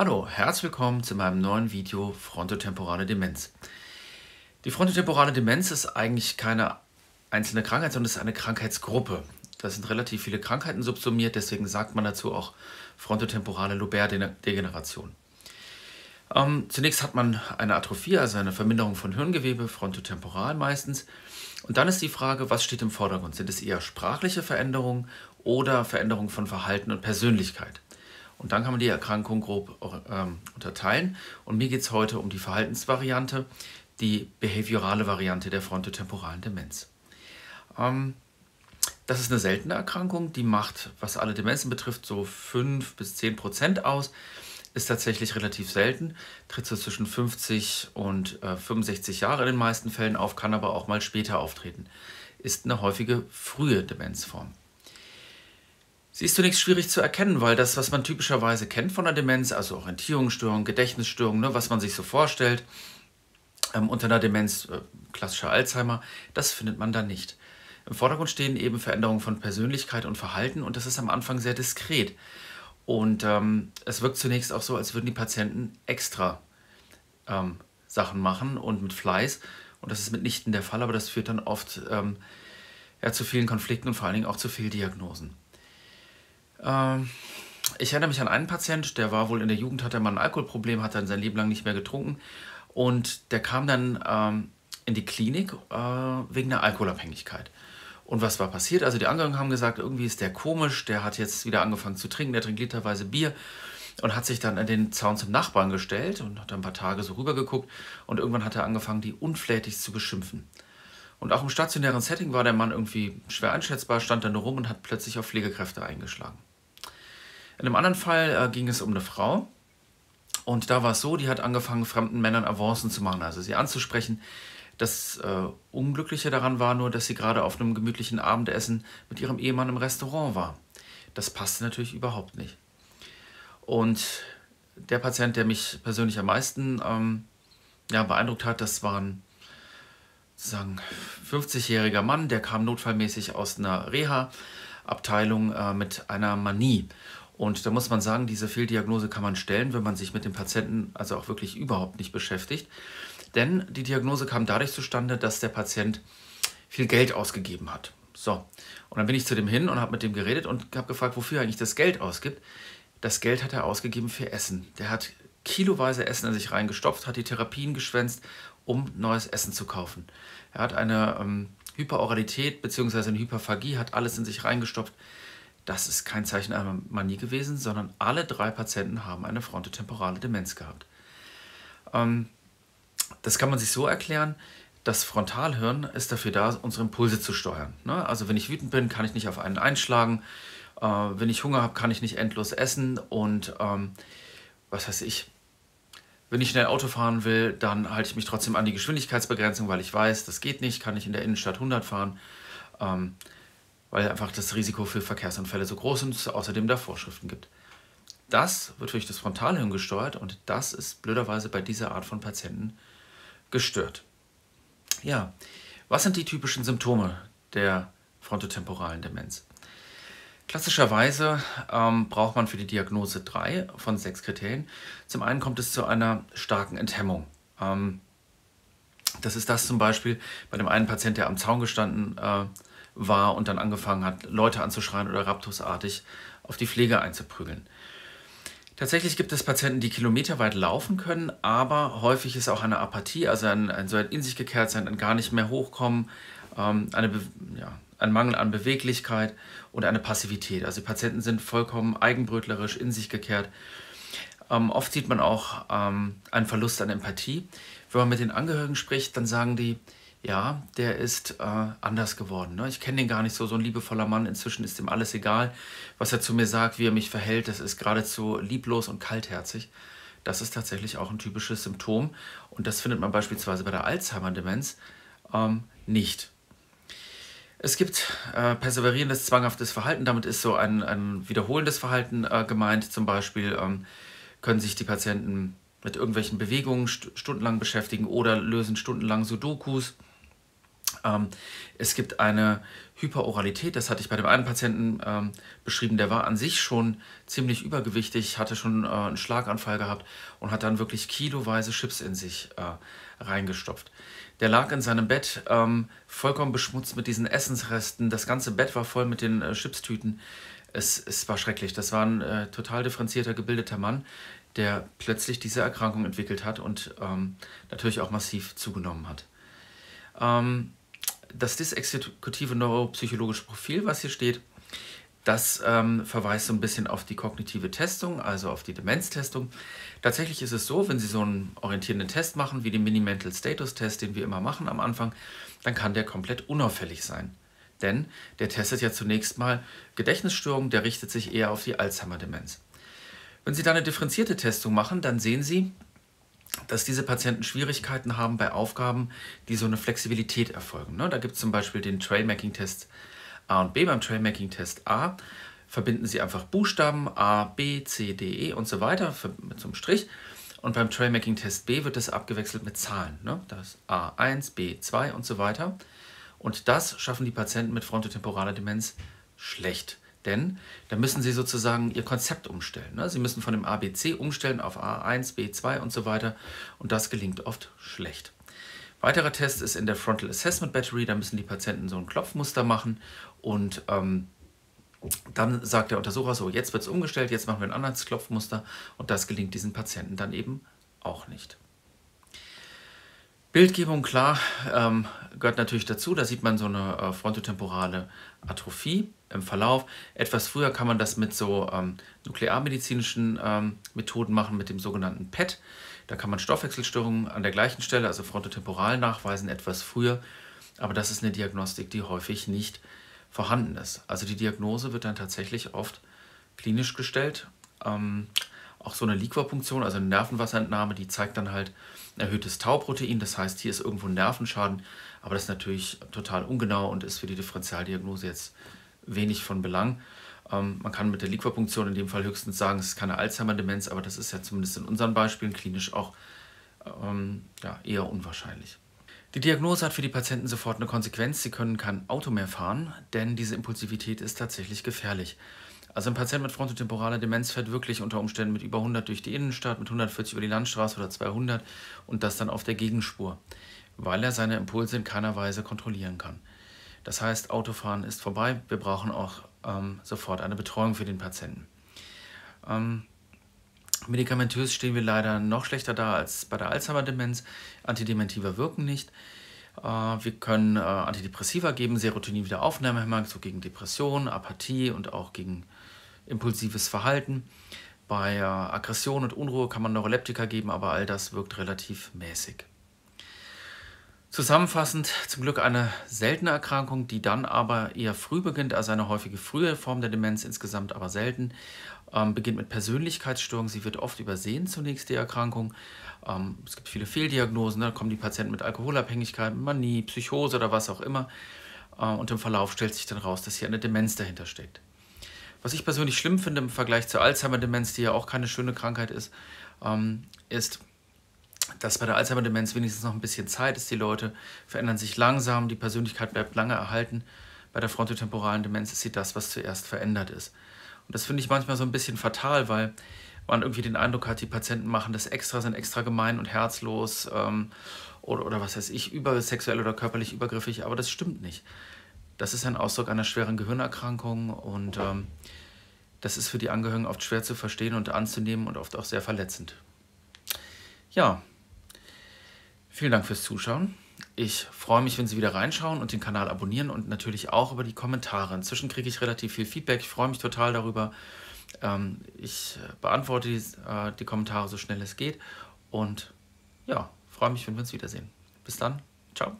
Hallo, herzlich willkommen zu meinem neuen Video Frontotemporale Demenz. Die frontotemporale Demenz ist eigentlich keine einzelne Krankheit, sondern es ist eine Krankheitsgruppe. Da sind relativ viele Krankheiten subsumiert, deswegen sagt man dazu auch frontotemporale lobäre Degeneration. Zunächst hat man eine Atrophie, also eine Verminderung von Hirngewebe, frontotemporal meistens. Und dann ist die Frage, was steht im Vordergrund? Sind es eher sprachliche Veränderungen oder Veränderungen von Verhalten und Persönlichkeit? Und dann kann man die Erkrankung grob unterteilen. Und mir geht es heute um die Verhaltensvariante, die behaviorale Variante der frontotemporalen Demenz. Das ist eine seltene Erkrankung, die macht, was alle Demenzen betrifft, so 5 bis 10% aus. Ist tatsächlich relativ selten, tritt so zwischen 50 und 65 Jahre in den meisten Fällen auf, kann aber auch mal später auftreten. Ist eine häufige frühe Demenzform. Sie ist zunächst schwierig zu erkennen, weil das, was man typischerweise kennt von der Demenz, also Orientierungsstörung, Gedächtnisstörung, was man sich so vorstellt, unter einer Demenz, klassischer Alzheimer, das findet man da nicht. Im Vordergrund stehen eben Veränderungen von Persönlichkeit und Verhalten und das ist am Anfang sehr diskret. Und es wirkt zunächst auch so, als würden die Patienten extra Sachen machen und mit Fleiß. Und das ist mitnichten der Fall, aber das führt dann oft zu vielen Konflikten und vor allen Dingen auch zu Fehldiagnosen. Ich erinnere mich an einen Patienten, der war wohl in der Jugend, hatte mal ein Alkoholproblem, hat dann sein Leben lang nicht mehr getrunken und der kam dann in die Klinik wegen einer Alkoholabhängigkeit. Und was war passiert? Also die Angehörigen haben gesagt, irgendwie ist der komisch, der hat jetzt wieder angefangen zu trinken, der trinkt literweise Bier und hat sich dann an den Zaun zum Nachbarn gestellt und hat dann ein paar Tage so rübergeguckt und irgendwann hat er angefangen, die unflätig zu beschimpfen. Und auch im stationären Setting war der Mann irgendwie schwer einschätzbar, stand dann nur rum und hat plötzlich auf Pflegekräfte eingeschlagen. In einem anderen Fall ging es um eine Frau und da war es so, die hat angefangen, fremden Männern Avancen zu machen, also sie anzusprechen. Das Unglückliche daran war nur, dass sie gerade auf einem gemütlichen Abendessen mit ihrem Ehemann im Restaurant war. Das passte natürlich überhaupt nicht. Und der Patient, der mich persönlich am meisten beeindruckt hat, das war ein sozusagen 50-jähriger Mann, der kam notfallmäßig aus einer Reha-Abteilung mit einer Manie. Und da muss man sagen, diese Fehldiagnose kann man stellen, wenn man sich mit dem Patienten also auch wirklich überhaupt nicht beschäftigt. Denn die Diagnose kam dadurch zustande, dass der Patient viel Geld ausgegeben hat. So, und dann bin ich zu dem hin und habe mit dem geredet und habe gefragt, wofür er eigentlich das Geld ausgibt. Das Geld hat er ausgegeben für Essen. Der hat kiloweise Essen in sich reingestopft, hat die Therapien geschwänzt, um neues Essen zu kaufen. Er hat eine Hyperoralität bzw. eine Hyperphagie, hat alles in sich reingestopft. Das ist kein Zeichen einer Manie gewesen, sondern alle drei Patienten haben eine frontotemporale Demenz gehabt. Das kann man sich so erklären, das Frontalhirn ist dafür da, unsere Impulse zu steuern. Also wenn ich wütend bin, kann ich nicht auf einen einschlagen. Wenn ich Hunger habe, kann ich nicht endlos essen. Und was weiß ich, wenn ich schnell Auto fahren will, dann halte ich mich trotzdem an die Geschwindigkeitsbegrenzung, weil ich weiß, das geht nicht, kann ich in der Innenstadt 100 fahren. Weil einfach das Risiko für Verkehrsunfälle so groß ist und es außerdem da Vorschriften gibt. Das wird durch das Frontalhirn gesteuert und das ist blöderweise bei dieser Art von Patienten gestört. Ja, was sind die typischen Symptome der frontotemporalen Demenz? Klassischerweise braucht man für die Diagnose 3 von 6 Kriterien. Zum einen kommt es zu einer starken Enthemmung. Das ist das zum Beispiel bei dem einen Patienten, der am Zaun gestanden war und dann angefangen hat, Leute anzuschreien oder raptusartig auf die Pflege einzuprügeln. Tatsächlich gibt es Patienten, die kilometerweit laufen können, aber häufig ist auch eine Apathie, also ein in sich gekehrt sein, ein gar nicht mehr hochkommen, ein Mangel an Beweglichkeit und eine Passivität. Also die Patienten sind vollkommen eigenbrötlerisch, in sich gekehrt. Oft sieht man auch einen Verlust an Empathie. Wenn man mit den Angehörigen spricht, dann sagen die, ja, der ist anders geworden. Ne? Ich kenne den gar nicht so, so ein liebevoller Mann. Inzwischen ist ihm alles egal, was er zu mir sagt, wie er mich verhält. Das ist geradezu lieblos und kaltherzig. Das ist tatsächlich auch ein typisches Symptom. Und das findet man beispielsweise bei der Alzheimer-Demenz nicht. Es gibt perseverierendes, zwanghaftes Verhalten. Damit ist so ein wiederholendes Verhalten gemeint. Zum Beispiel können sich die Patienten mit irgendwelchen Bewegungen stundenlang beschäftigen oder lösen stundenlang Sudokus. Es gibt eine Hyperoralität, das hatte ich bei dem einen Patienten beschrieben, der war an sich schon ziemlich übergewichtig, hatte schon einen Schlaganfall gehabt und hat dann wirklich kiloweise Chips in sich reingestopft. Der lag in seinem Bett, vollkommen beschmutzt mit diesen Essensresten, das ganze Bett war voll mit den Chipstüten. Es war schrecklich, das war ein total differenzierter, gebildeter Mann, der plötzlich diese Erkrankung entwickelt hat und natürlich auch massiv zugenommen hat. Das disexekutive neuropsychologische Profil, was hier steht, das verweist so ein bisschen auf die kognitive Testung, also auf die Demenztestung. Tatsächlich ist es so, wenn Sie so einen orientierenden Test machen, wie den Mini-Mental-Status-Test, den wir immer machen am Anfang, dann kann der komplett unauffällig sein. Denn der testet ja zunächst mal Gedächtnisstörungen, der richtet sich eher auf die Alzheimer-Demenz. Wenn Sie da eine differenzierte Testung machen, dann sehen Sie, dass diese Patienten Schwierigkeiten haben bei Aufgaben, die so eine Flexibilität erfolgen. Da gibt es zum Beispiel den Trailmaking-Test A und B. Beim Trailmaking-Test A verbinden Sie einfach Buchstaben A, B, C, D, E und so weiter mit so einem Strich. Und beim Trailmaking-Test B wird das abgewechselt mit Zahlen. Das ist A1, B2 und so weiter. Und das schaffen die Patienten mit frontotemporaler Demenz schlecht. Denn da müssen sie sozusagen ihr Konzept umstellen. Sie müssen von dem ABC umstellen auf A1, B2 und so weiter. Und das gelingt oft schlecht. Weiterer Test ist in der Frontal Assessment Battery. Da müssen die Patienten so ein Klopfmuster machen. Und dann sagt der Untersucher so, jetzt wird es umgestellt, jetzt machen wir ein anderes Klopfmuster. Und das gelingt diesen Patienten dann eben auch nicht. Bildgebung, klar, gehört natürlich dazu. Da sieht man so eine frontotemporale Atrophie im Verlauf. Etwas früher kann man das mit so nuklearmedizinischen Methoden machen, mit dem sogenannten PET. Da kann man Stoffwechselstörungen an der gleichen Stelle, also frontotemporal, nachweisen, etwas früher. Aber das ist eine Diagnostik, die häufig nicht vorhanden ist. Also die Diagnose wird dann tatsächlich oft klinisch gestellt. Auch so eine Liquorpunktion, also eine Nervenwasserentnahme, die zeigt dann halt ein erhöhtes Tauprotein. Das heißt, hier ist irgendwo ein Nervenschaden, aber das ist natürlich total ungenau und ist für die Differentialdiagnose jetzt wenig von Belang. Man kann mit der Liquorpunktion in dem Fall höchstens sagen, es ist keine Alzheimer-Demenz, aber das ist ja zumindest in unseren Beispielen klinisch auch eher unwahrscheinlich. Die Diagnose hat für die Patienten sofort eine Konsequenz. Sie können kein Auto mehr fahren, denn diese Impulsivität ist tatsächlich gefährlich. Also ein Patient mit frontotemporaler Demenz fährt wirklich unter Umständen mit über 100 durch die Innenstadt, mit 140 über die Landstraße oder 200 und das dann auf der Gegenspur, weil er seine Impulse in keiner Weise kontrollieren kann. Das heißt, Autofahren ist vorbei, wir brauchen auch sofort eine Betreuung für den Patienten. Medikamentös stehen wir leider noch schlechter da als bei der Alzheimer-Demenz. Antidementiva wirken nicht. Wir können Antidepressiva geben, Serotonin-Wiederaufnahmehemmer, so gegen Depressionen, Apathie und auch gegen impulsives Verhalten. Bei Aggression und Unruhe kann man Neuroleptika geben, aber all das wirkt relativ mäßig. Zusammenfassend, zum Glück eine seltene Erkrankung, die dann aber eher früh beginnt, also eine häufige frühe Form der Demenz, insgesamt aber selten. Beginnt mit Persönlichkeitsstörungen, sie wird oft übersehen zunächst, die Erkrankung. Es gibt viele Fehldiagnosen, da kommen die Patienten mit Alkoholabhängigkeit, Manie, Psychose oder was auch immer. Und im Verlauf stellt sich dann raus, dass hier eine Demenz dahinter steckt. Was ich persönlich schlimm finde im Vergleich zur Alzheimer-Demenz, die ja auch keine schöne Krankheit ist, ist, dass bei der Alzheimer-Demenz wenigstens noch ein bisschen Zeit ist. Die Leute verändern sich langsam, die Persönlichkeit bleibt lange erhalten. Bei der frontotemporalen Demenz ist sie das, was zuerst verändert ist. Und das finde ich manchmal so ein bisschen fatal, weil man irgendwie den Eindruck hat, die Patienten machen das extra, sind extra gemein und herzlos oder was weiß ich, übersexuell oder körperlich übergriffig, aber das stimmt nicht. Das ist ein Ausdruck einer schweren Gehirnerkrankung und das ist für die Angehörigen oft schwer zu verstehen und anzunehmen und oft auch sehr verletzend. Ja, vielen Dank fürs Zuschauen. Ich freue mich, wenn Sie wieder reinschauen und den Kanal abonnieren und natürlich auch über die Kommentare. Inzwischen kriege ich relativ viel Feedback. Ich freue mich total darüber. Ich beantworte die Kommentare so schnell es geht. Und ja, freue mich, wenn wir uns wiedersehen. Bis dann. Ciao.